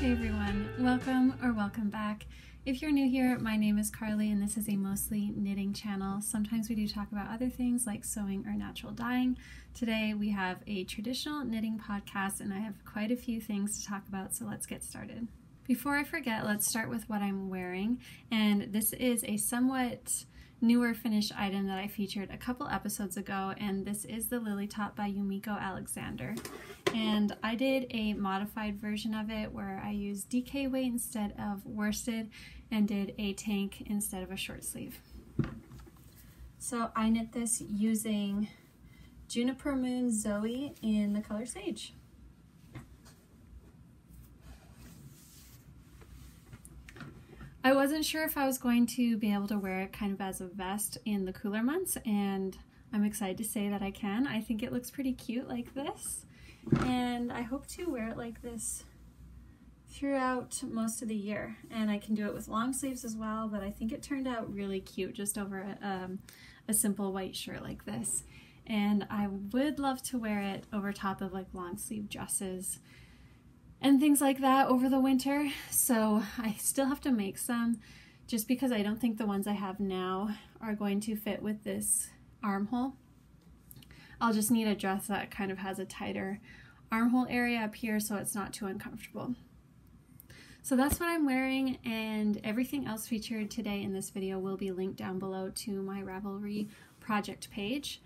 Hey everyone, welcome or welcome back. If you're new here, my name is Carly and this is a mostly knitting channel. Sometimes we do talk about other things like sewing or natural dyeing. Today we have a traditional knitting podcast and I have quite a few things to talk about, so let's get started. Before I forget, let's start with what I'm wearing, and this is a somewhat newer finished item that I featured a couple episodes ago, and this is the Lily Top by Yumiko Alexander. And I did a modified version of it where I used DK weight instead of worsted and did a tank instead of a short sleeve. So I knit this using Juniper Moon Zoe in the color Sage. I wasn't sure if I was going to be able to wear it kind of as a vest in the cooler months, and I'm excited to say that I can. I think it looks pretty cute like this, and I hope to wear it like this throughout most of the year. And I can do it with long sleeves as well, but I think it turned out really cute just over a simple white shirt like this. And I would love to wear it over top of like long sleeve dresses and things like that over the winter. So I still have to make some just because I don't think the ones I have now are going to fit with this armhole. I'll just need a dress that kind of has a tighter armhole area up here so it's not too uncomfortable. So that's what I'm wearing, and everything else featured today in this video will be linked down below to my Ravelry project page.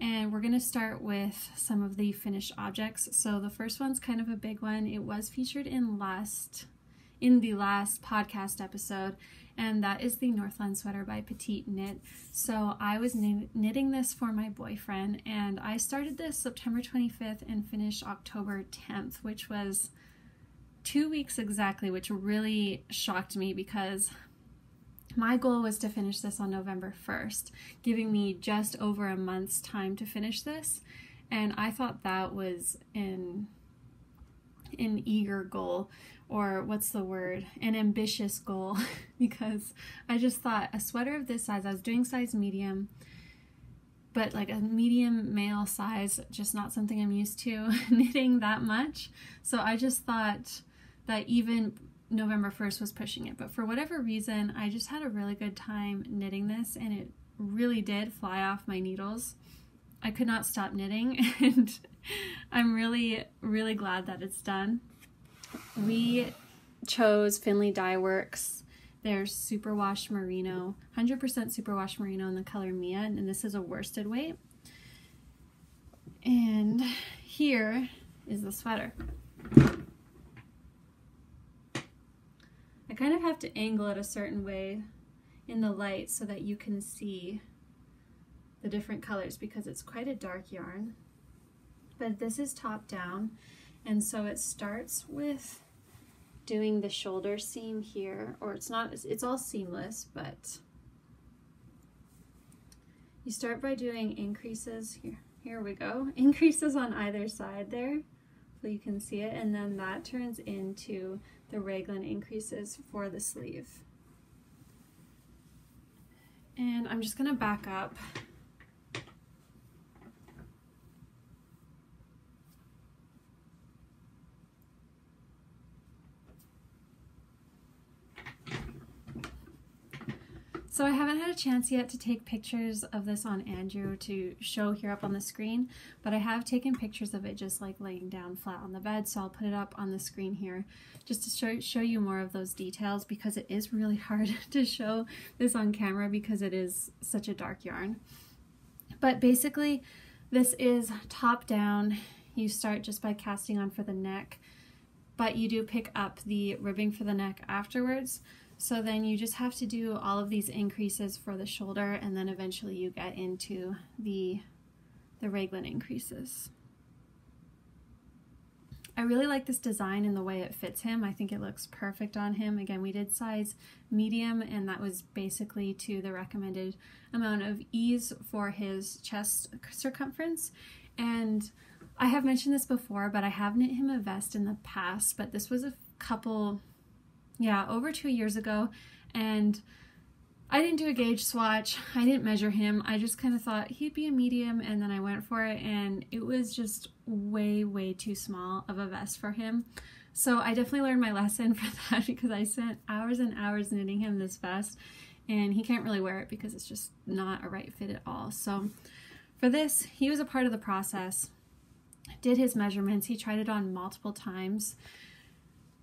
And we're gonna start with some of the finished objects. So the first one's kind of a big one. It was featured in the last podcast episode, and that is the Northland Sweater by Petite Knit. So I was knitting this for my boyfriend, and I started this September 25th and finished October 10th, which was 2 weeks exactly, which really shocked me because my goal was to finish this on November 1st, giving me just over a month's time to finish this. And I thought that was an eager goal, or what's the word, an ambitious goal, because I just thought a sweater of this size, I was doing size medium, but like a medium male size, just not something I'm used to knitting that much. So I just thought that even November 1st was pushing it, but for whatever reason I just had a really good time knitting this, and it really did fly off my needles. I could not stop knitting, and I'm really glad that it's done. We chose Finley Dye Works, their superwash merino, 100% superwash merino in the color Mia, and this is a worsted weight. And here is the sweater. I kind of have to angle it a certain way in the light so that you can see the different colors because it's quite a dark yarn. But this is top down, and so it starts with doing the shoulder seam here, or it's not, it's all seamless, but you start by doing increases here. Here we go, increases on either side there so you can see it, and then that turns into the raglan increases for the sleeve. And I'm just gonna back up. So I haven't had a chance yet to take pictures of this on Andrew to show here up on the screen, but I have taken pictures of it just like laying down flat on the bed, so I'll put it up on the screen here just to show you more of those details, because it is really hard to show this on camera because it is such a dark yarn. But basically this is top down. You start just by casting on for the neck, but you do pick up the ribbing for the neck afterwards. So then you just have to do all of these increases for the shoulder, and then eventually you get into the raglan increases. I really like this design and the way it fits him. I think it looks perfect on him. Again, we did size medium, and that was basically to the recommended amount of ease for his chest circumference. And I have mentioned this before, but I have knit him a vest in the past, but this was a couple, yeah, over 2 years ago, and I didn't do a gauge swatch. I didn't measure him. I just kind of thought he'd be a medium, and then I went for it, and it was just way too small of a vest for him. So I definitely learned my lesson for that, because I spent hours and hours knitting him this vest, and he can't really wear it because it's just not a right fit at all. So for this, he was a part of the process, did his measurements, he tried it on multiple times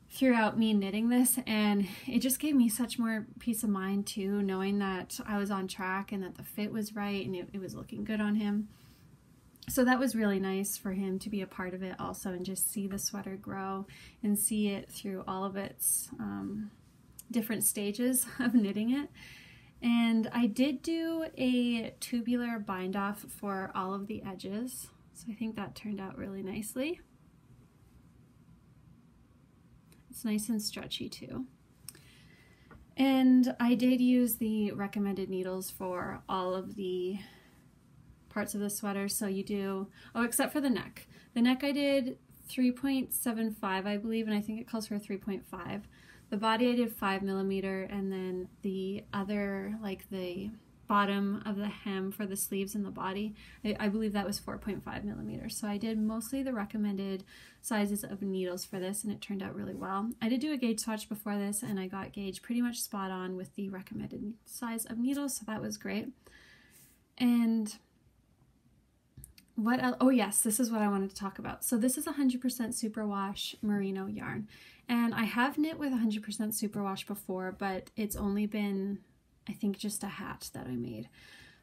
throughout me knitting this, and it just gave me such more peace of mind too, knowing that I was on track and that the fit was right and it was looking good on him. So that was really nice for him to be a part of it also, and just see the sweater grow and see it through all of its different stages of knitting it. And I did do a tubular bind off for all of the edges, so I think that turned out really nicely. It's nice and stretchy too. And I did use the recommended needles for all of the parts of the sweater. So you do, oh, except for the neck. The neck I did 3.75, I believe, and I think it calls for a 3.5. The body I did 5mm, and then the other, like the bottom of the hem for the sleeves and the body, I believe that was 4.5mm. So I did mostly the recommended sizes of needles for this, and it turned out really well. I did do a gauge swatch before this, and I got gauge pretty much spot on with the recommended size of needles, so that was great. And what else? Oh yes, this is what I wanted to talk about. So this is 100% superwash merino yarn, and I have knit with 100% superwash before, but it's only been, I think, just a hat that I made.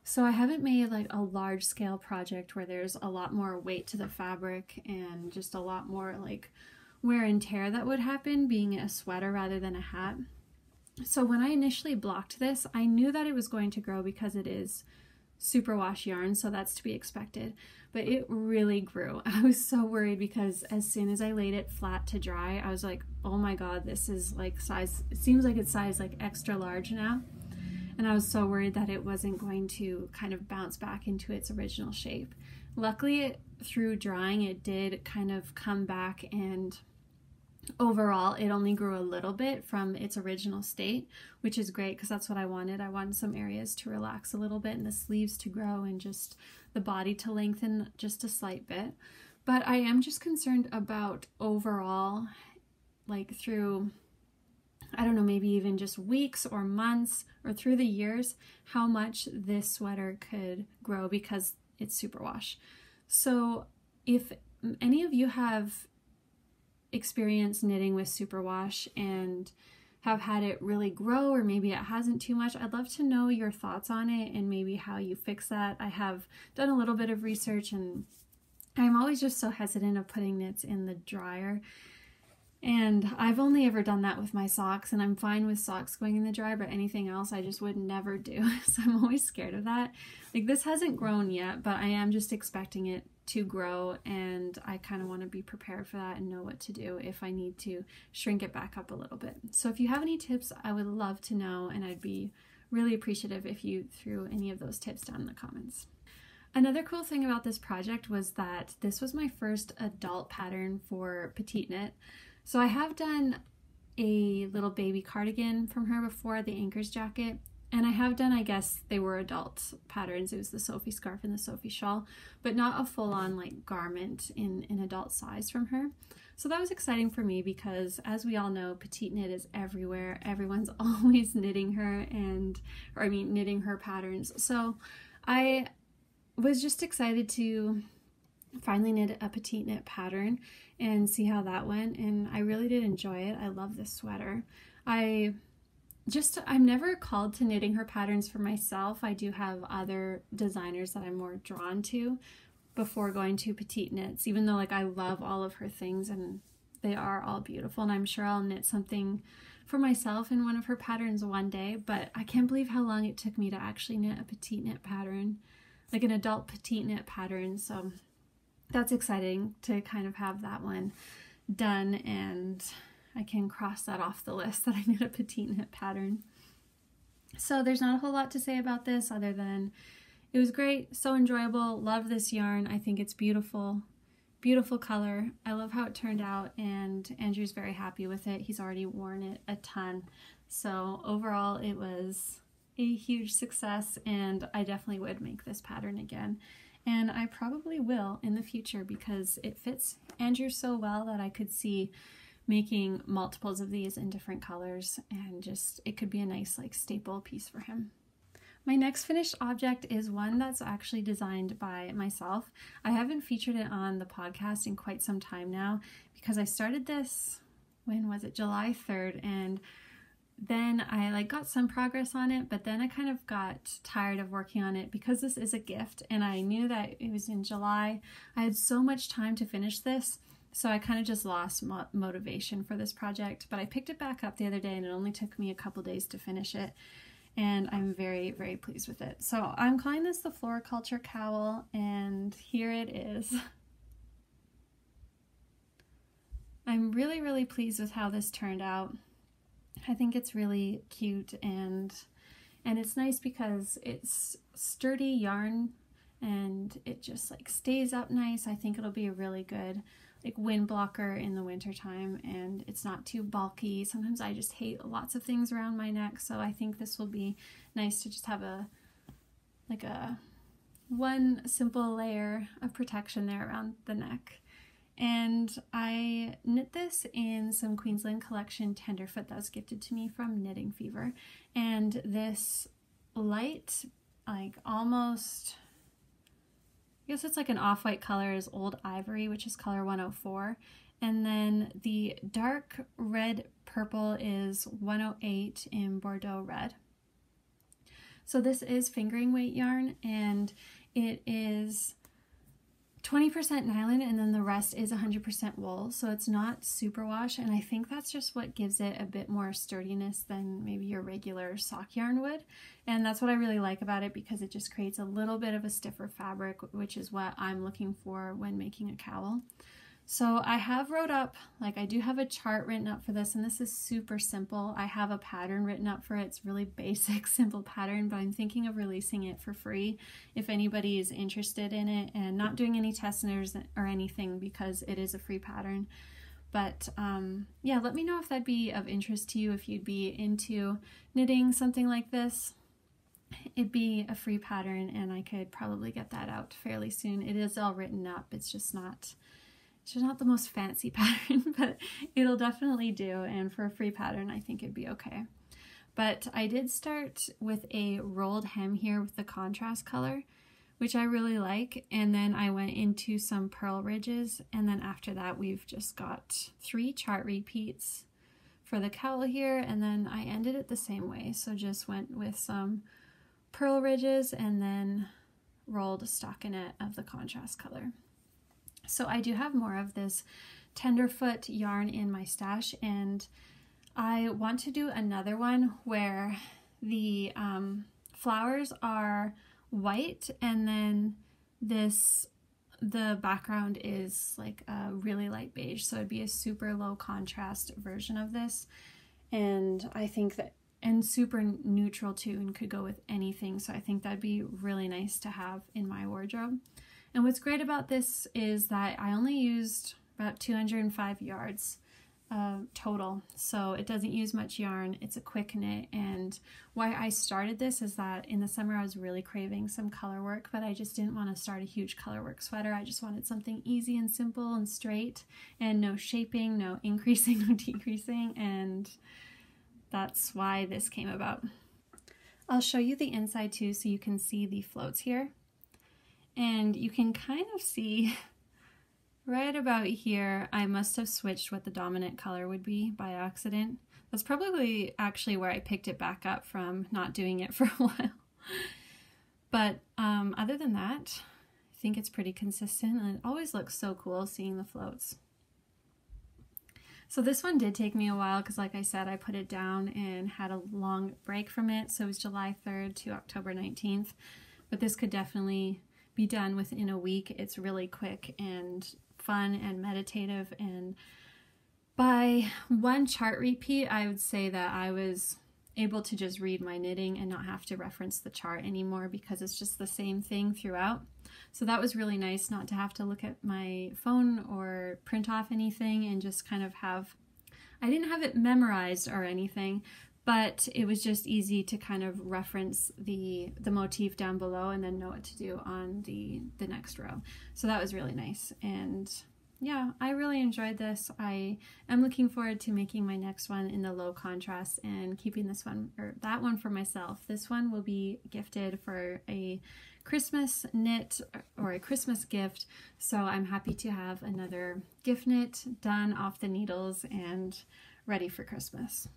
So I haven't made like a large scale project where there's a lot more weight to the fabric and just a lot more like wear and tear that would happen being a sweater rather than a hat. So when I initially blocked this, I knew that it was going to grow because it is superwash yarn, so that's to be expected, but it really grew. I was so worried because as soon as I laid it flat to dry, I was like, oh my god, this is like size, it seems like it's size like extra large now, and I was so worried that it wasn't going to kind of bounce back into its original shape. Luckily, through drying, it did kind of come back, and overall it only grew a little bit from its original state, which is great because that's what I wanted. I wanted some areas to relax a little bit and the sleeves to grow and just the body to lengthen just a slight bit. But I am just concerned about overall, like through, I don't know, maybe even just weeks or months or through the years, how much this sweater could grow because it's superwash. So if any of you have experience knitting with superwash and have had it really grow, or maybe it hasn't too much, I'd love to know your thoughts on it and maybe how you fix that. I have done a little bit of research, and I'm always just so hesitant of putting knits in the dryer, and I've only ever done that with my socks, and I'm fine with socks going in the dryer, but anything else I just would never do. So I'm always scared of that. Like, this hasn't grown yet, but I am just expecting it to grow, and I kind of want to be prepared for that and know what to do if I need to shrink it back up a little bit. So if you have any tips, I would love to know, and I'd be really appreciative if you threw any of those tips down in the comments. Another cool thing about this project was that this was my first adult pattern for Petite Knit. So I have done a little baby cardigan from her before, the Anchors jacket, and I have done, I guess they were adult patterns, it was the Sophie scarf and the Sophie shawl, but not a full-on like garment in an adult size from her. So that was exciting for me because, as we all know, Petite Knit is everywhere. Everyone's always knitting her, and, or I mean knitting her patterns. So I was just excited to finally knit a Petite Knit pattern and see how that went, and I really did enjoy it. I love this sweater. I'm never called to knitting her patterns for myself. I do have other designers that I'm more drawn to before going to Petite Knits, even though like I love all of her things and they are all beautiful, and I'm sure I'll knit something for myself in one of her patterns one day, but I can't believe how long it took me to actually knit a Petite Knit pattern, like an adult Petite Knit pattern. So that's exciting to kind of have that one done, and I can cross that off the list that I knit a Petite Knit pattern. So there's not a whole lot to say about this other than it was great, so enjoyable, love this yarn. I think it's beautiful, beautiful color. I love how it turned out, and Andrew's very happy with it. He's already worn it a ton. So overall it was a huge success, and I definitely would make this pattern again. And I probably will in the future because it fits Andrew so well that I could see making multiples of these in different colors, and just it could be a nice like staple piece for him. My next finished object is one that's actually designed by myself. I haven't featured it on the podcast in quite some time now because I started this, when was it, July 3rd, and then I like got some progress on it, but then I kind of got tired of working on it because this is a gift and I knew that it was in July. I had so much time to finish this, so I kind of just lost motivation for this project, but I picked it back up the other day and it only took me a couple days to finish it. And I'm very, very pleased with it. So I'm calling this the Floriculture Cowl, and here it is. I'm really, really pleased with how this turned out. I think it's really cute, and it's nice because it's sturdy yarn and it just like stays up nice. I think it'll be a really good like wind blocker in the winter time, and it's not too bulky. Sometimes I just hate lots of things around my neck, so I think this will be nice to just have a one simple layer of protection there around the neck. And I knit this in some Queensland Collection Tenderfoot that was gifted to me from Knitting Fever, and this light like almost, I guess it's like an off-white color, is Old Ivory, which is color 104. And then the dark red purple is 108 in Bordeaux Red. So this is fingering weight yarn, and it is 20% nylon, and then the rest is 100% wool. So it's not superwash, and I think that's just what gives it a bit more sturdiness than maybe your regular sock yarn would. And that's what I really like about it, because it just creates a little bit of a stiffer fabric, which is what I'm looking for when making a cowl. So I have wrote up, like I do have a chart written up for this, and this is super simple. I have a pattern written up for it. It's really basic, simple pattern, but I'm thinking of releasing it for free if anybody is interested in it, and not doing any test knitters or anything because it is a free pattern. But yeah, let me know if that'd be of interest to you, if you'd be into knitting something like this. It'd be a free pattern, and I could probably get that out fairly soon. It is all written up, it's just not... It's not the most fancy pattern, but it'll definitely do, and for a free pattern I think it'd be okay. But I did start with a rolled hem here with the contrast color, which I really like, and then I went into some purl ridges, and then after that we've just got 3 chart repeats for the cowl here, and then I ended it the same way, so just went with some purl ridges and then rolled a stockinette of the contrast color. So I do have more of this Tenderfoot yarn in my stash, and I want to do another one where the flowers are white, and then the background is like a really light beige, so it'd be a super low contrast version of this, and I think that, and super neutral too, and could go with anything, so I think that'd be really nice to have in my wardrobe. And what's great about this is that I only used about 205 yards total, so it doesn't use much yarn. It's a quick knit, and why I started this is that in the summer I was really craving some color work, but I just didn't want to start a huge color work sweater. I just wanted something easy and simple and straight, and no shaping, no increasing, no decreasing, and that's why this came about. I'll show you the inside too, so you can see the floats here. And you can kind of see right about here, I must have switched what the dominant color would be by accident. That's probably actually where I picked it back up from, not doing it for a while. But other than that, I think it's pretty consistent, and it always looks so cool seeing the floats. So this one did take me a while because, like I said, I put it down and had a long break from it. So it was July 3rd to October 19th, but this could definitely be done within a week. It's really quick and fun and meditative, and by one chart repeat I would say that I was able to just read my knitting and not have to reference the chart anymore, because it's just the same thing throughout. So that was really nice, not to have to look at my phone or print off anything, and just kind of have, I didn't have it memorized or anything, but it was just easy to kind of reference the motif down below and then know what to do on the next row. So that was really nice, and yeah, I really enjoyed this. I am looking forward to making my next one in the low contrast and keeping this one, or that one, for myself. This one will be gifted for a Christmas knit or a Christmas gift, so I'm happy to have another gift knit done off the needles and ready for Christmas.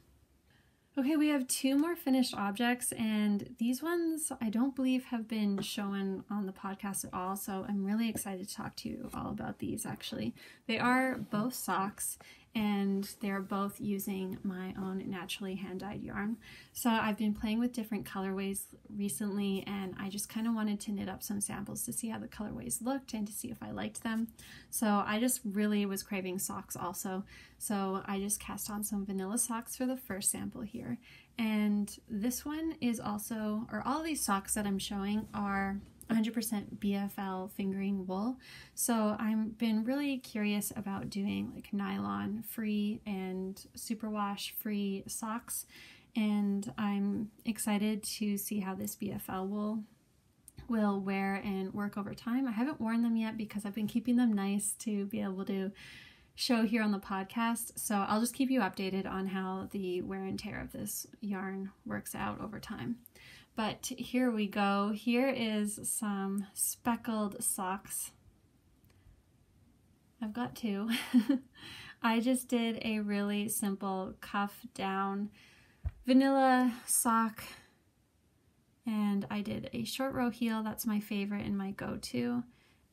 Okay, we have two more finished objects, and these ones I don't believe have been shown on the podcast at all, so I'm really excited to talk to you all about these actually. They are both socks, and they're both using my own naturally hand-dyed yarn. So I've been playing with different colorways recently, and I just kind of wanted to knit up some samples to see how the colorways looked and to see if I liked them. So I just really was craving socks also. So I just cast on some vanilla socks for the first sample here. And this one is also, or all these socks that I'm showing are 100% BFL fingering wool. So I've been really curious about doing like nylon free and superwash free socks, and I'm excited to see how this BFL wool will wear and work over time. I haven't worn them yet because I've been keeping them nice to be able to show here on the podcast, so I'll just keep you updated on how the wear and tear of this yarn works out over time. But here we go. Here is some speckled socks. I've got two. I just did a really simple cuff down vanilla sock, and I did a short row heel, that's my favorite and my go-to,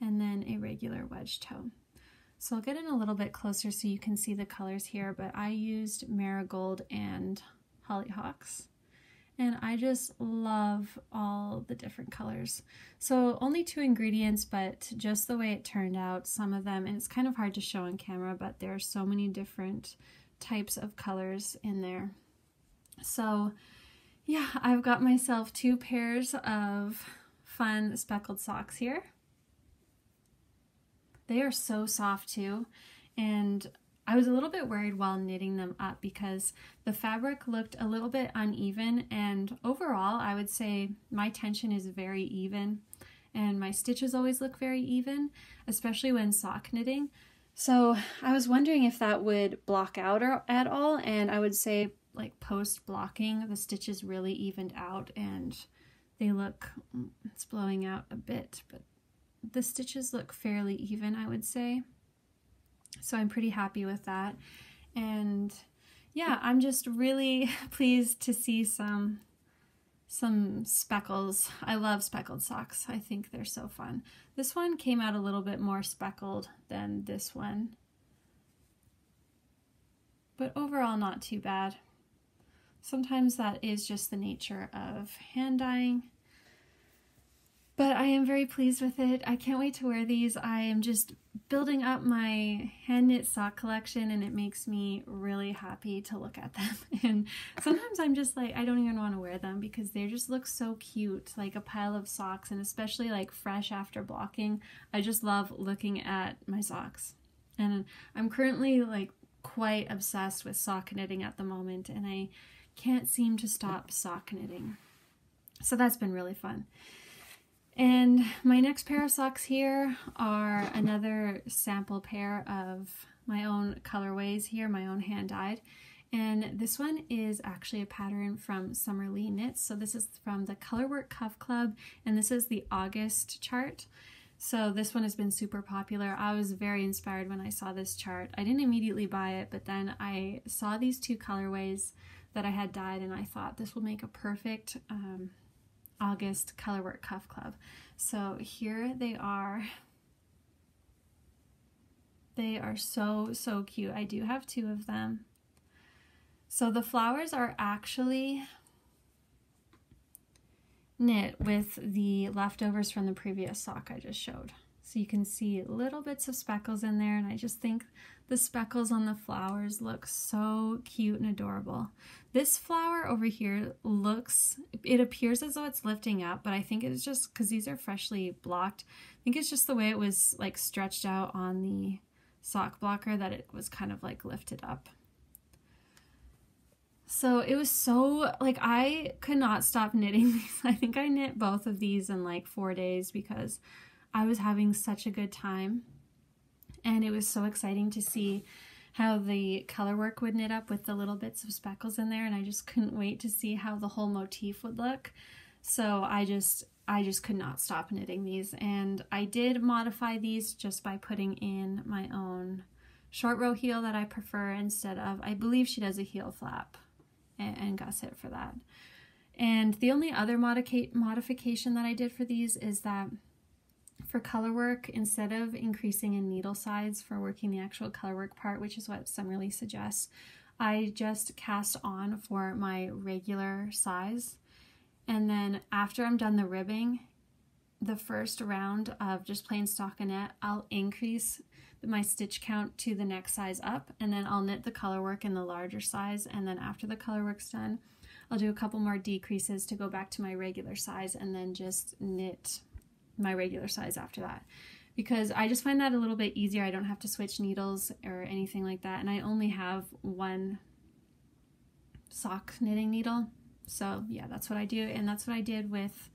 and then a regular wedge toe. So I'll get in a little bit closer so you can see the colors here, but I used marigold and hollyhocks. And I just love all the different colors. So only two ingredients, but just the way it turned out, some of them, and it's kind of hard to show on camera, but there are so many different types of colors in there. So yeah, I've got myself two pairs of fun speckled socks here. They are so soft too, and I was a little bit worried while knitting them up because the fabric looked a little bit uneven, and overall I would say my tension is very even and my stitches always look very even, especially when sock knitting. So I was wondering if that would block out at all, and I would say like post blocking the stitches really evened out and they look, it's blowing out a bit, but the stitches look fairly even, I would say. So I'm pretty happy with that, and yeah, I'm just really pleased to see some speckles. I love speckled socks. I think they're so fun. This one came out a little bit more speckled than this one, but overall not too bad. Sometimes that is just the nature of hand dyeing. But I am very pleased with it. I can't wait to wear these. I am just building up my hand knit sock collection, and it makes me really happy to look at them. And sometimes I'm just like, I don't even want to wear them because they just look so cute, like a pile of socks, and especially like fresh after blocking. I just love looking at my socks. And I'm currently like quite obsessed with sock knitting at the moment, and I can't seem to stop sock knitting. So that's been really fun. And my next pair of socks here are another sample pair of my own colorways here, my own hand-dyed. And this one is actually a pattern from Summerlee Knits. So this is from the Colorwork Cuff Club, and this is the August chart. So this one has been super popular. I was very inspired when I saw this chart. I didn't immediately buy it, but then I saw these two colorways that I had dyed, and I thought this will make a perfect August Colorwork Cuff Club. So here they are. They are so, so cute. I do have two of them. So the flowers are actually knit with the leftovers from the previous sock I just showed. So you can see little bits of speckles in there, and I just think the speckles on the flowers look so cute and adorable. This flower over here looks, it appears as though it's lifting up, but I think it's just, because these are freshly blocked, I think it's just the way it was like stretched out on the sock blocker that it was kind of like lifted up. So it was so, like, I could not stop knitting these. I think I knit both of these in like 4 days because I was having such a good time. and it was so exciting to see how the color work would knit up with the little bits of speckles in there, and I just couldn't wait to see how the whole motif would look. So I just could not stop knitting these, and I did modify these just by putting in my own short row heel that I prefer instead of, I believe she does a heel flap and gusset for that. And the only other modification that I did for these is that for color work, instead of increasing in needle size for working the actual color work part, which is what Summerlee suggests, I just cast on for my regular size. And then after I'm done the ribbing, the first round of just plain stockinette, I'll increase my stitch count to the next size up, and then I'll knit the color work in the larger size, and then after the color work's done, I'll do a couple more decreases to go back to my regular size, and then just knit my regular size after that, because I just find that a little bit easier. I don't have to switch needles or anything like that, and I only have one sock knitting needle, so yeah, that's what I do. And that's what I did with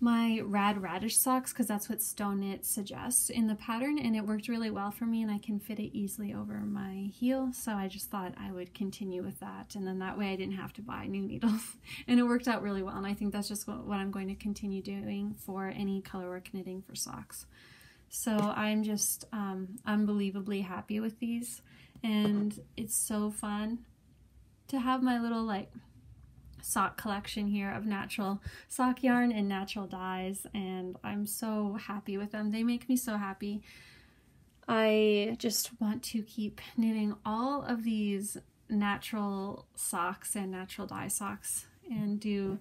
my Rad Radish socks, because that's what Stone Knit suggests in the pattern, and it worked really well for me, and I can fit it easily over my heel, so I just thought I would continue with that, and then that way I didn't have to buy new needles and it worked out really well, and I think that's just what I'm going to continue doing for any colorwork knitting for socks. So I'm just unbelievably happy with these, and it's so fun to have my little like sock collection here of natural sock yarn and natural dyes, and I'm so happy with them. They make me so happy. I just want to keep knitting all of these natural socks and natural dye socks and do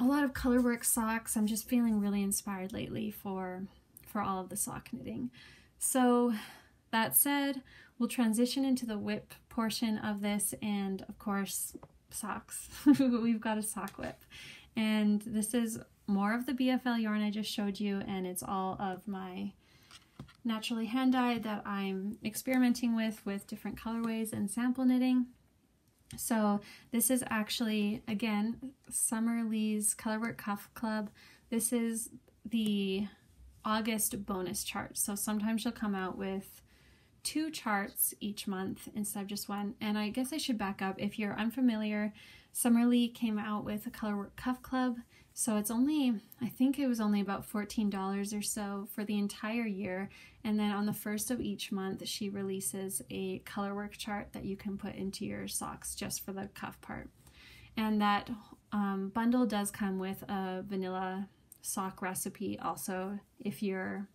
a lot of colorwork socks. I'm just feeling really inspired lately for all of the sock knitting. So that said, we'll transition into the whip portion of this, and of course socks. We've got a sock whip, and this is more of the BFL yarn I just showed you, and it's all of my naturally hand dyed that I'm experimenting with different colorways and sample knitting. So this is actually, again, Summerlee's Colorwork Cuff Club. This is the August bonus chart, so sometimes she'll come out with two charts each month instead of just one. And I guess I should back up. If you're unfamiliar, Summerlee came out with a Colorwork Cuff Club, so it's only, I think it was only about $14 or so for the entire year, and then on the first of each month she releases a colorwork chart that you can put into your socks just for the cuff part. And that bundle does come with a vanilla sock recipe also, if you're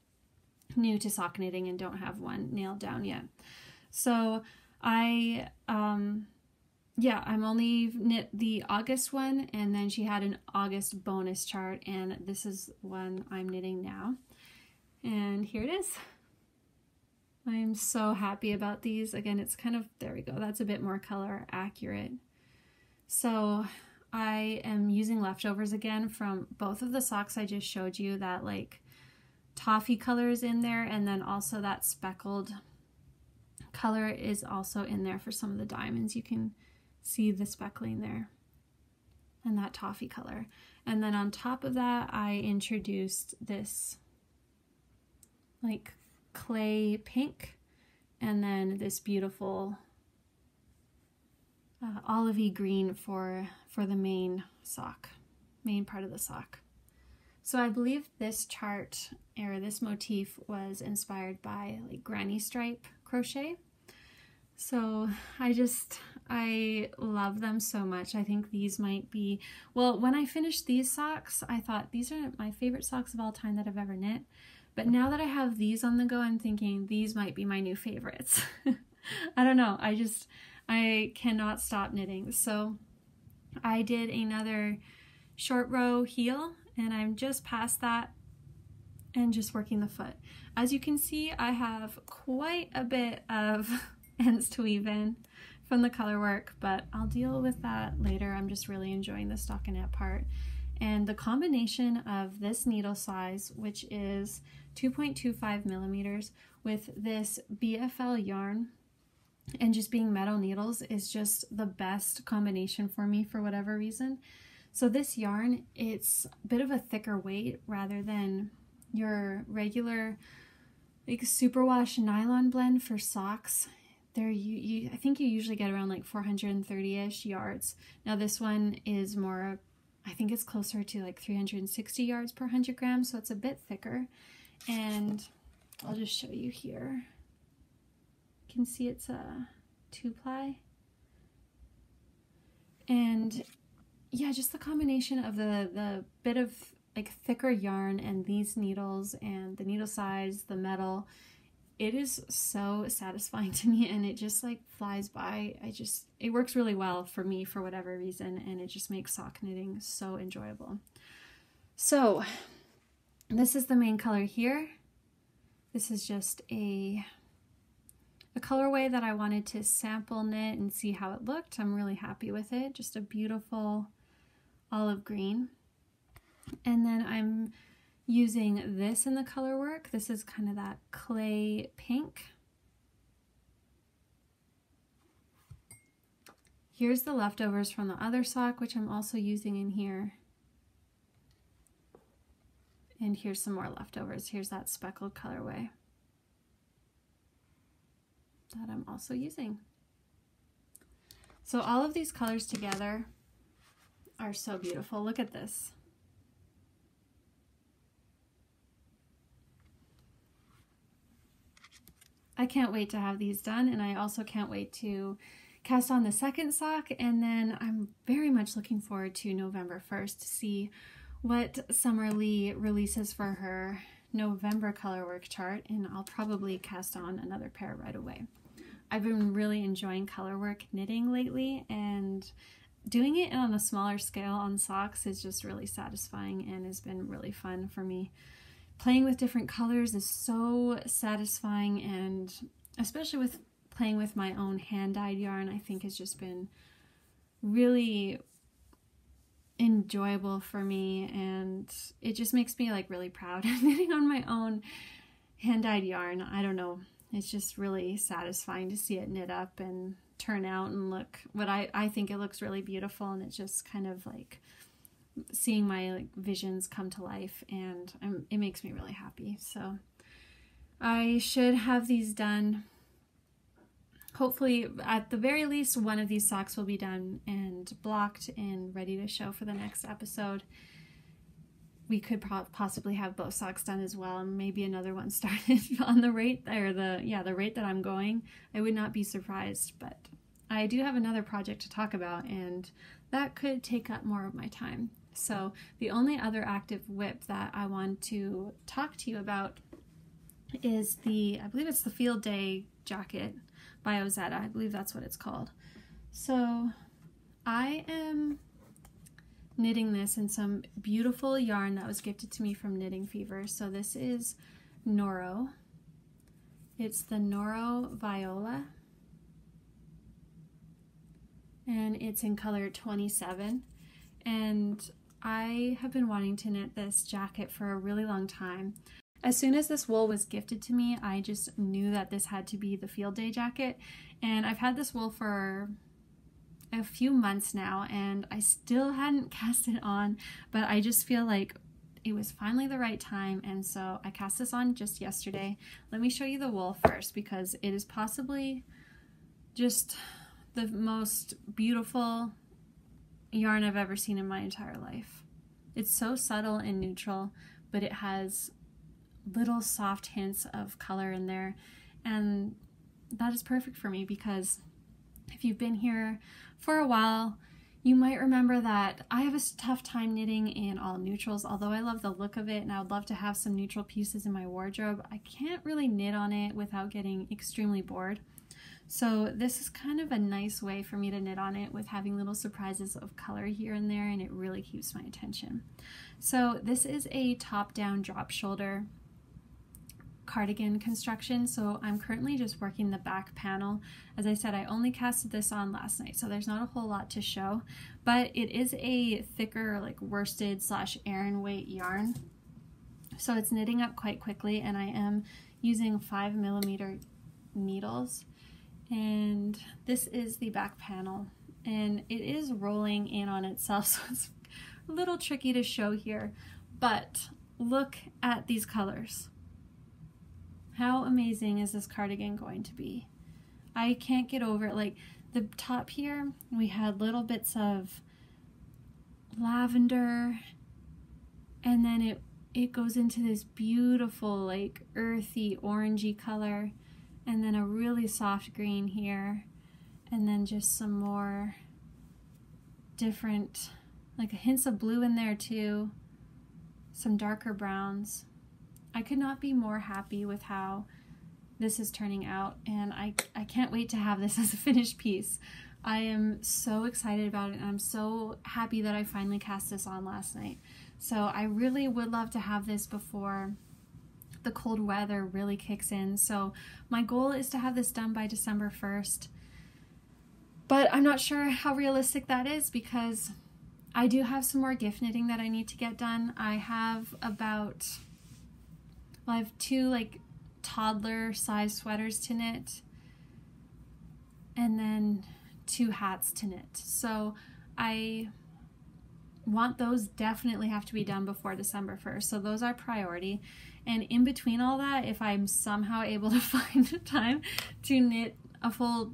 new to sock knitting and don't have one nailed down yet. So I yeah, I'm only knit the August one, and then she had an August bonus chart, and this is one I'm knitting now, and here it is. I'm so happy about these. Again, it's kind of, there we go, that's a bit more color accurate. So I am using leftovers again from both of the socks I just showed you, that like toffee color is in there, and then also that speckled color is also in there for some of the diamonds. You can see the speckling there and that toffee color. And then on top of that, I introduced this like clay pink, and then this beautiful olivey green for the main part of the sock. So I believe this chart or this motif was inspired by like granny stripe crochet. So I love them so much. I think these might be, well, when I finished these socks, I thought these are my favorite socks of all time that I've ever knit. But now that I have these on the go, I'm thinking these might be my new favorites. I don't know. I cannot stop knitting. So I did another short row heel, and I'm just past that and just working the foot. As you can see, I have quite a bit of ends to weave in from the color work, but I'll deal with that later. I'm just really enjoying the stockinette part. And the combination of this needle size, which is 2.25 millimeters, with this BFL yarn and just being metal needles is just the best combination for me for whatever reason. So this yarn, it's a bit of a thicker weight rather than your regular like superwash nylon blend for socks. There I think you usually get around like 430-ish yards. Now this one is more, I think it's closer to like 360 yards per 100 grams, so it's a bit thicker. And I'll just show you here. You can see it's a 2-ply. And yeah, just the combination of the bit of like thicker yarn and these needles and the needle size, the metal, it is so satisfying to me, and it just like flies by. It works really well for me for whatever reason, and it just makes sock knitting so enjoyable. So this is the main color here. This is just a colorway that I wanted to sample knit and see how it looked. I'm really happy with it. Just a beautiful olive green. And then I'm using this in the color work. This is kind of that clay pink. Here's the leftovers from the other sock, which I'm also using in here. And here's some more leftovers. Here's that speckled colorway that I'm also using. So all of these colors together are so beautiful. Look at this. I can't wait to have these done, and I also can't wait to cast on the second sock, and then I'm very much looking forward to November 1st to see what Summerlee releases for her November colorwork chart, and I'll probably cast on another pair right away. I've been really enjoying colorwork knitting lately, and doing it on a smaller scale on socks is just really satisfying and has been really fun for me. Playing with different colors is so satisfying, and especially with playing with my own hand-dyed yarn, I think has just been really enjoyable for me, and it just makes me like really proud of knitting on my own hand-dyed yarn. I don't know, it's just really satisfying to see it knit up and turn out and look what I think it looks really beautiful, and it's just kind of like seeing my like visions come to life, and it makes me really happy. So I should have these done. Hopefully, at the very least, one of these socks will be done and blocked and ready to show for the next episode. We could possibly have both socks done as well, and maybe another one started on the rate, or the rate that I'm going. I would not be surprised, but I do have another project to talk about, and that could take up more of my time. So the only other active whip that I want to talk to you about is I believe it's the Field Day Jacket by Ozetta. I believe that's what it's called. So I am knitting this in some beautiful yarn that was gifted to me from Knitting Fever. So this is Noro. It's the Noro Viola, and it's in color 27. And I have been wanting to knit this jacket for a really long time. As soon as this wool was gifted to me, I just knew that this had to be the Field Day Jacket, and I've had this wool for a few months now, and I still hadn't cast it on, but I just feel like it was finally the right time, and so I cast this on just yesterday. Let me show you the wool first, because it is possibly just the most beautiful yarn I've ever seen in my entire life. It's so subtle and neutral, but it has little soft hints of color in there, and that is perfect for me, because if you've been here for a while, you might remember that I have a tough time knitting in all neutrals. Although I love the look of it and I would love to have some neutral pieces in my wardrobe, I can't really knit on it without getting extremely bored. So this is kind of a nice way for me to knit on it, with having little surprises of color here and there, and it really keeps my attention. So this is a top-down drop shoulder cardigan construction, so I'm currently just working the back panel. As I said, I only casted this on last night, so there's not a whole lot to show, but it is a thicker like worsted / aran weight yarn, so it's knitting up quite quickly, and I am using 5mm needles. And this is the back panel, and it is rolling in on itself, so it's a little tricky to show here, but look at these colors. How amazing is this cardigan going to be? I can't get over it. Like the top here, we had little bits of lavender, and then it goes into this beautiful like earthy orangey color, and then a really soft green here, and then just some more different, like hints of blue in there too, some darker browns. I could not be more happy with how this is turning out, and I can't wait to have this as a finished piece. I am so excited about it, and I'm so happy that I finally cast this on last night. So I really would love to have this before the cold weather really kicks in. So my goal is to have this done by December 1st, but I'm not sure how realistic that is because I do have some more gift knitting that I need to get done. I have about, well, I have two like toddler size sweaters to knit, and then two hats to knit. So I want those definitely have to be done before December 1st. So those are priority. And in between all that, if I'm somehow able to find time to knit a full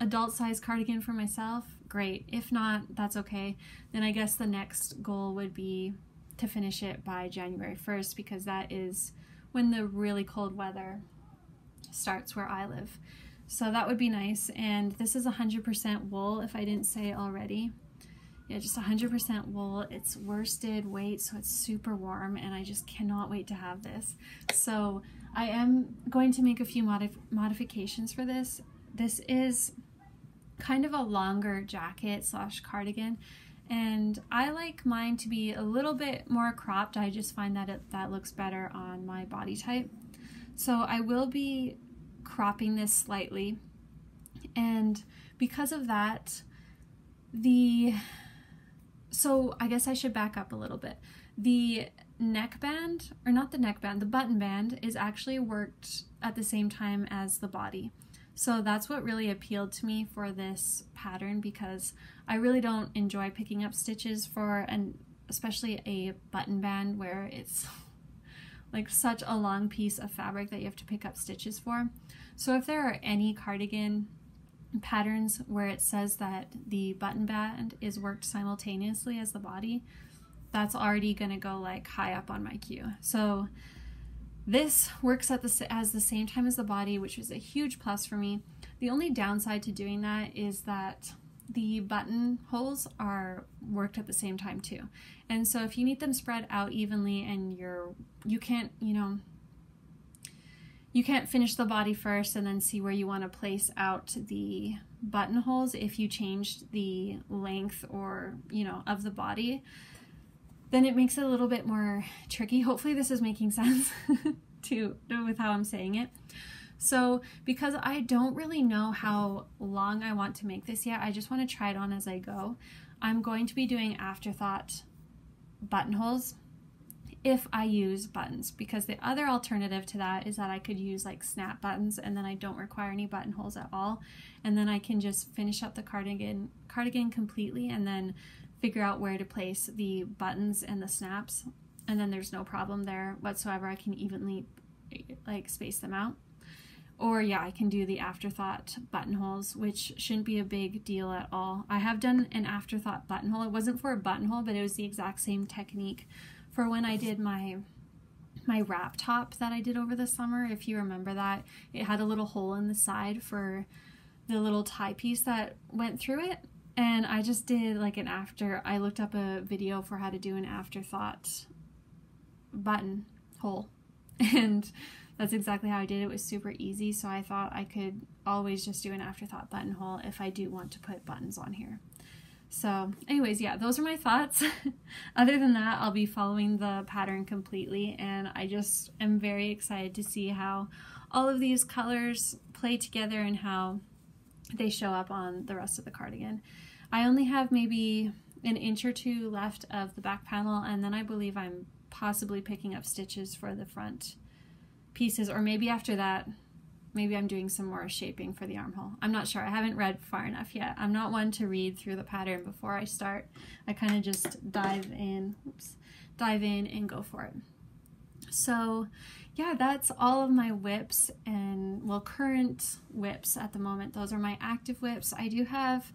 adult size cardigan for myself, great. If not, that's okay. Then I guess the next goal would be to finish it by January 1st, because that is when the really cold weather starts where I live. So that would be nice. And this is 100% wool, if I didn't say already. Yeah, just 100% wool. It's worsted weight, so it's super warm, and I just cannot wait to have this. So I am going to make a few modifications for this. This is kind of a longer jacket slash cardigan, and I like mine to be a little bit more cropped. I just find that that looks better on my body type. So I will be cropping this slightly, and because of that, so I guess I should back up a little bit. The neckband, or not the neckband, the button band is actually worked at the same time as the body. So that's what really appealed to me for this pattern, because I really don't enjoy picking up stitches for, and especially a button band where it's like such a long piece of fabric that you have to pick up stitches for. So if there are any cardigan patterns where it says that the button band is worked simultaneously as the body, that's already going to go like high up on my queue. So this works at the same time as the body, which is a huge plus for me. The only downside to doing that is that the button holes are worked at the same time too. And so if you need them spread out evenly and you can't, you know, you can't finish the body first and then see where you want to place out the buttonholes if you changed the length or, you know, of the body, then it makes it a little bit more tricky. Hopefully this is making sense with how I'm saying it. So because I don't really know how long I want to make this yet, I just want to try it on as I go. I'm going to be doing afterthought buttonholes if I use buttons, because the other alternative to that is that I could use like snap buttons, and then I don't require any buttonholes at all, and then I can just finish up the cardigan completely and then figure out where to place the buttons and the snaps, and then there's no problem there whatsoever. I can evenly like space them out. Or yeah, I can do the afterthought buttonholes, which shouldn't be a big deal at all. I have done an afterthought buttonhole. It wasn't for a buttonhole, but it was the exact same technique for when I did my wrap top that I did over the summer. If you remember that, it had a little hole in the side for the little tie piece that went through it. And I just did like an I looked up a video for how to do an afterthought button hole. And that's exactly how I did it. It was super easy, so I thought I could always just do an afterthought buttonhole if I do want to put buttons on here. So anyways, yeah, those are my thoughts. Other than that, I'll be following the pattern completely, and I just am very excited to see how all of these colors play together and how they show up on the rest of the cardigan. I only have maybe an inch or two left of the back panel, and then I believe I'm possibly picking up stitches for the front pieces, or maybe after that, maybe I'm doing some more shaping for the armhole. I'm not sure. I haven't read far enough yet. I'm not one to read through the pattern before I start. I kind of just dive in and go for it. So yeah, that's all of my whips and, well, current whips at the moment. Those are my active whips. I do have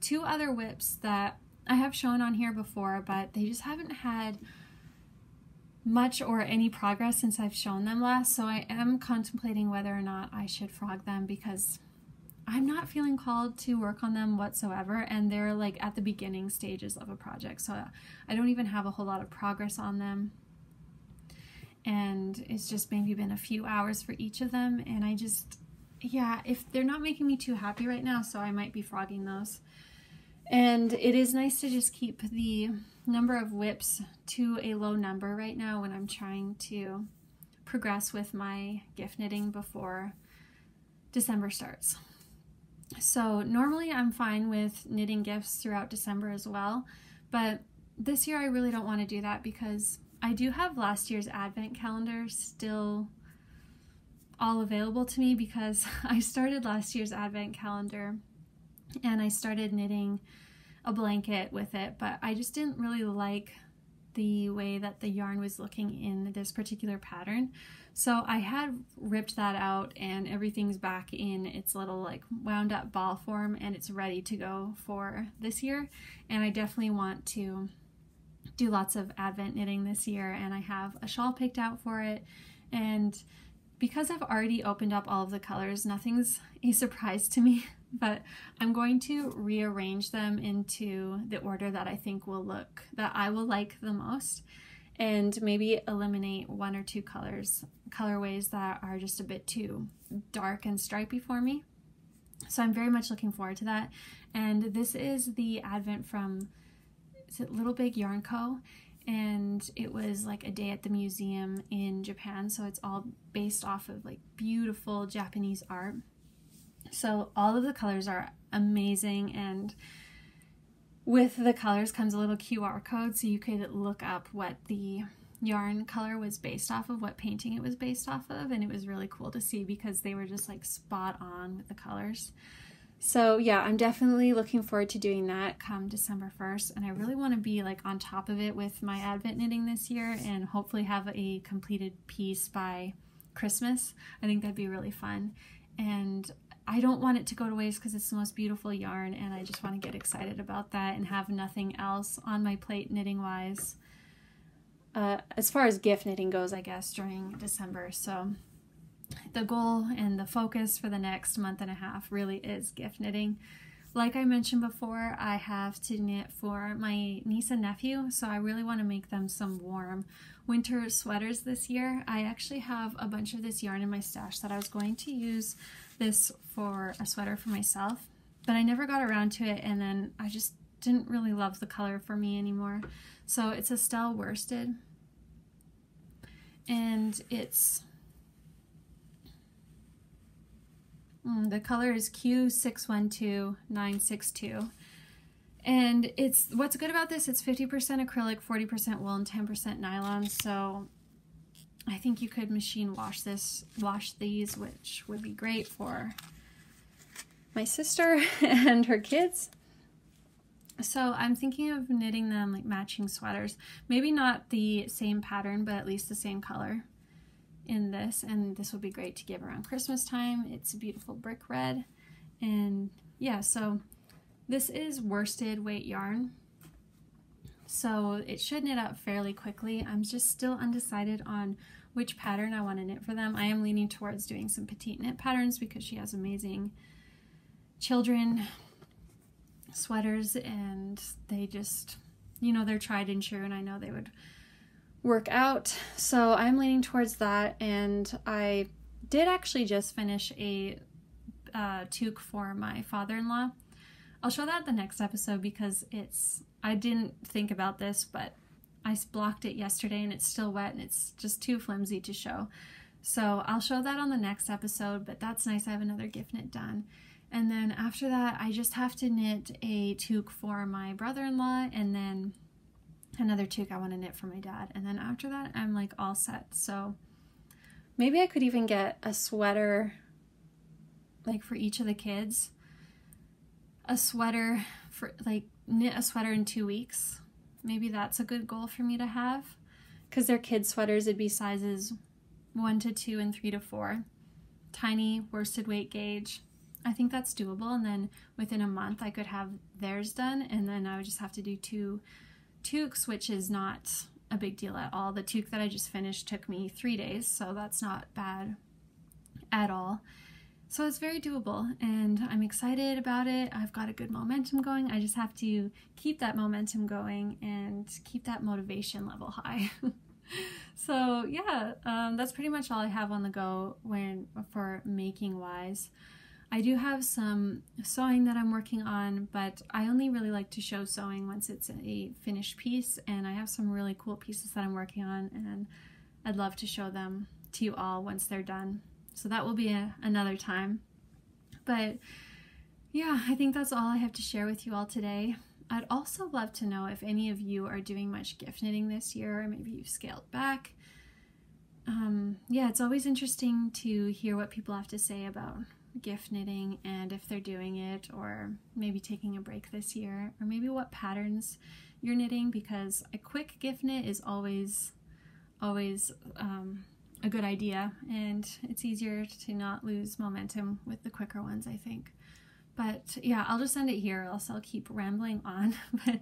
two other whips that I have shown on here before, but they just haven't had much or any progress since I've shown them last, so I am contemplating whether or not I should frog them because I'm not feeling called to work on them whatsoever, and they're like at the beginning stages of a project, so I don't even have a whole lot of progress on them, and it's just maybe been a few hours for each of them, and I just, yeah, if they're not making me too happy right now, so I might be frogging those. And it is nice to just keep the number of whips to a low number right now when I'm trying to progress with my gift knitting before December starts. So normally I'm fine with knitting gifts throughout December as well, but this year I really don't want to do that because I do have last year's advent calendar still all available to me, because I started last year's advent calendar and I started knitting a blanket with it, but I just didn't really like the way that the yarn was looking in this particular pattern, so I had ripped that out and everything's back in its little like wound up ball form and it's ready to go for this year. And I definitely want to do lots of advent knitting this year, and I have a shawl picked out for it, and because I've already opened up all of the colors, nothing's a surprise to me. But I'm going to rearrange them into the order that I think will look, that I will like the most, and maybe eliminate one or two colorways that are just a bit too dark and stripy for me. So I'm very much looking forward to that. And this is the advent from, is it Little Big Yarn Co? And it was like a day at the museum in Japan, so it's all based off of like beautiful Japanese art. So all of the colors are amazing, and with the colors comes a little QR code so you could look up what the yarn color was based off of, what painting it was based off of, and it was really cool to see because they were just like spot on with the colors. So yeah, I'm definitely looking forward to doing that come December 1st, and I really want to be like on top of it with my advent knitting this year and hopefully have a completed piece by Christmas. I think that'd be really fun, and I don't want it to go to waste because it's the most beautiful yarn, and I just want to get excited about that and have nothing else on my plate knitting wise, as far as gift knitting goes, I guess, during December. So the goal and the focus for the next month and a half really is gift knitting. Like I mentioned before, I have to knit for my niece and nephew, so I really want to make them some warm winter sweaters this year. I actually have a bunch of this yarn in my stash that I was going to use this for a sweater for myself, but I never got around to it, and then I just didn't really love the color for me anymore. So it's Estelle worsted, and it's the color is Q612962, and it's, what's good about this, it's 50% acrylic, 40% wool, and 10% nylon, so I think you could machine wash this, wash these, which would be great for my sister and her kids. So I'm thinking of knitting them like matching sweaters, maybe not the same pattern, but at least the same color in this, and this would be great to give around Christmas time. It's a beautiful brick red, and yeah, so this is worsted weight yarn, so it should knit up fairly quickly. I'm just still undecided on which pattern I want to knit for them. I am leaning towards doing some petite knit patterns because she has amazing children sweaters, and they just, you know, they're tried and true, and I know they would work out, so I'm leaning towards that. And I did actually just finish a toque for my father-in-law. I'll show that the next episode because it's, I didn't think about this, but I blocked it yesterday and it's still wet and it's just too flimsy to show, so I'll show that on the next episode. But that's nice, I have another gift knit done. And then after that I just have to knit a toque for my brother-in-law, and then another toque I want to knit for my dad, and then after that I'm like all set. So maybe I could even get a sweater like for each of the kids, a sweater for like knit a sweater in 2 weeks. Maybe that's a good goal for me to have, because they're kid sweaters, it'd be sizes 1 to 2 and 3 to 4. Tiny worsted weight gauge. I think that's doable, and then within a month I could have theirs done, and then I would just have to do 2 toques, which is not a big deal at all. The toque that I just finished took me 3 days, so that's not bad at all. So it's very doable, and I'm excited about it. I've got a good momentum going. I just have to keep that momentum going and keep that motivation level high. So yeah, that's pretty much all I have on the go for making wise. I do have some sewing that I'm working on, but I only really like to show sewing once it's a finished piece, and I have some really cool pieces that I'm working on, and I'd love to show them to you all once they're done. So that will be another time. But yeah, I think that's all I have to share with you all today. I'd also love to know if any of you are doing much gift knitting this year, or maybe you've scaled back. Yeah, it's always interesting to hear what people have to say about gift knitting and if they're doing it, or maybe taking a break this year, or maybe what patterns you're knitting, because a quick gift knit is always a good idea, and it's easier to not lose momentum with the quicker ones, I think. But yeah, I'll just end it here, else I'll keep rambling on. But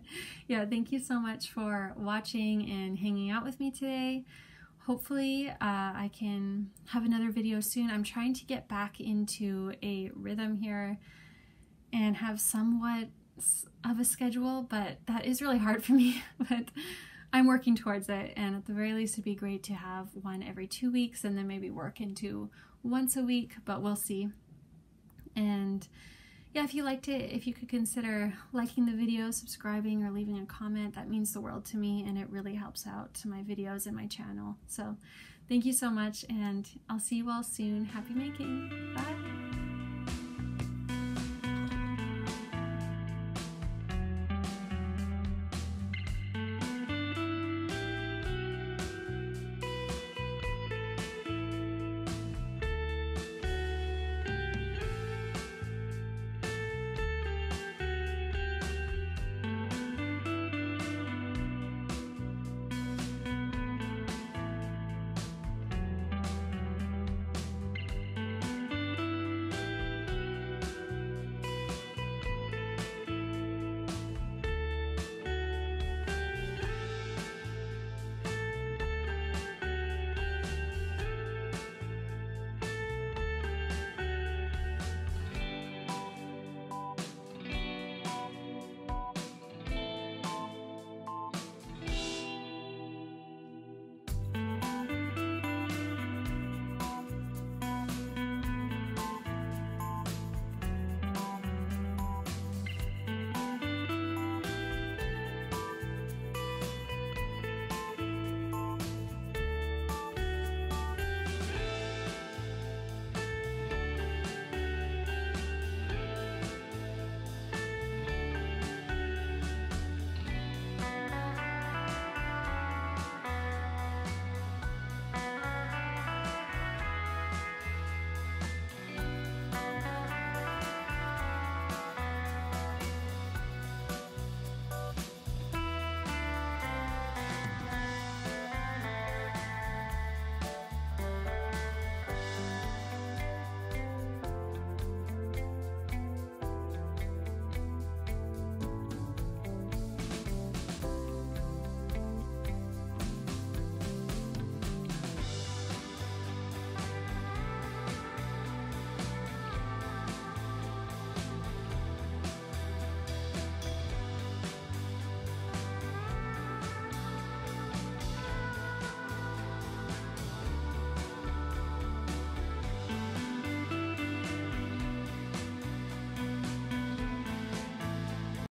yeah, thank you so much for watching and hanging out with me today. Hopefully I can have another video soon. I'm trying to get back into a rhythm here and have somewhat of a schedule, but that is really hard for me. But I'm working towards it, and at the very least it'd be great to have one every 2 weeks, and then maybe work into once a week, but we'll see. And yeah, if you liked it, if you could consider liking the video, subscribing, or leaving a comment, that means the world to me, and it really helps out to my videos and my channel. So thank you so much, and I'll see you all soon. Happy making. Bye.